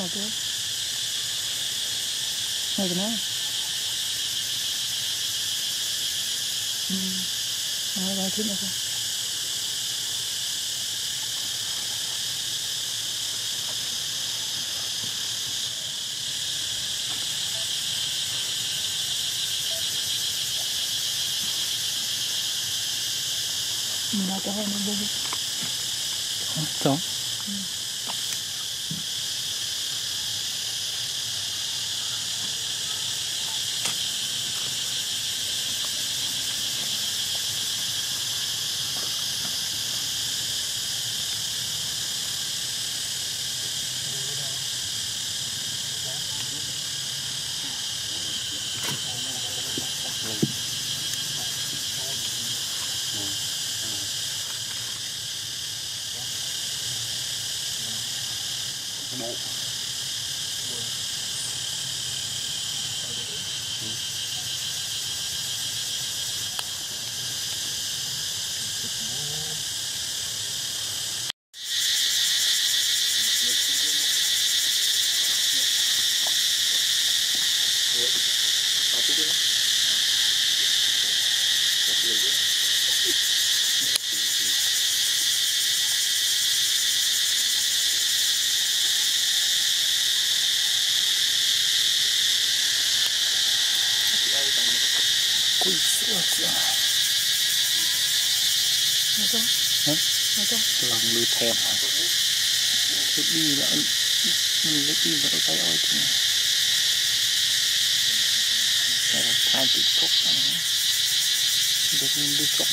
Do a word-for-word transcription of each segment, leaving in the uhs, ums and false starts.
Like this. Make an egg. Mm. I like it, make it. Mình nói cái này nó bông. Chó. Lòng lưu thèm hả? Lấy đi vỡ, lấy đi vỡ cái ôi thì phải là thay tịch thuốc này nữa. Được nên đi chọn.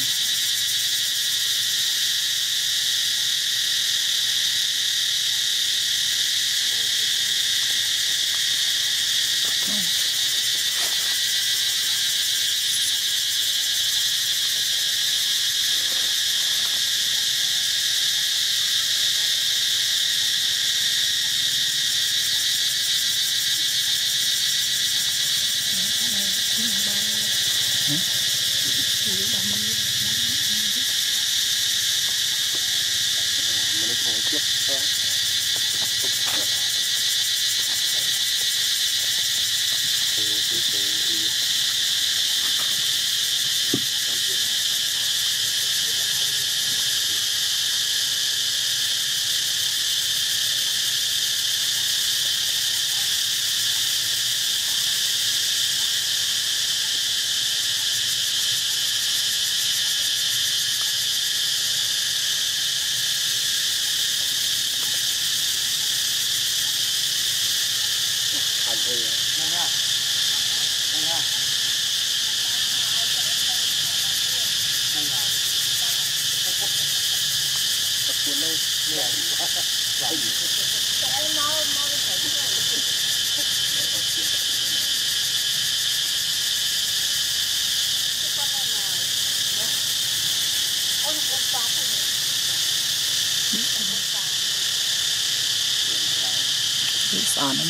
On them.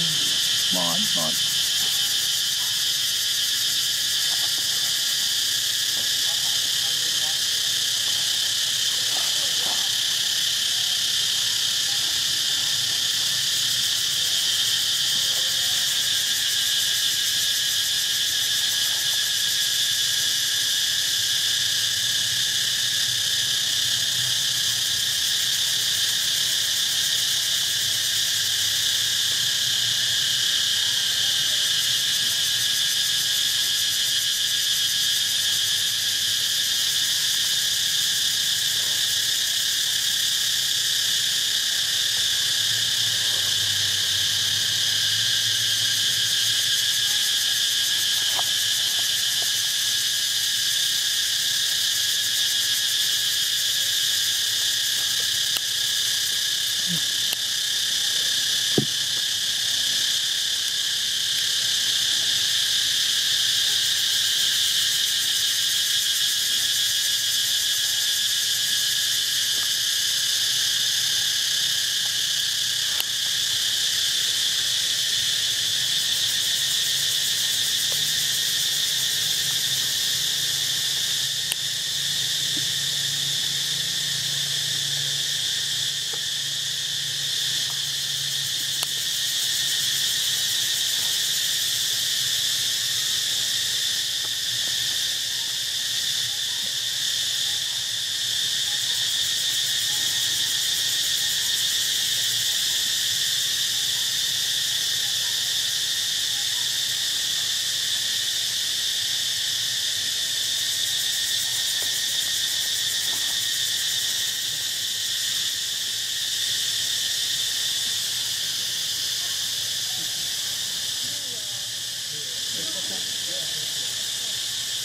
Come on, come on.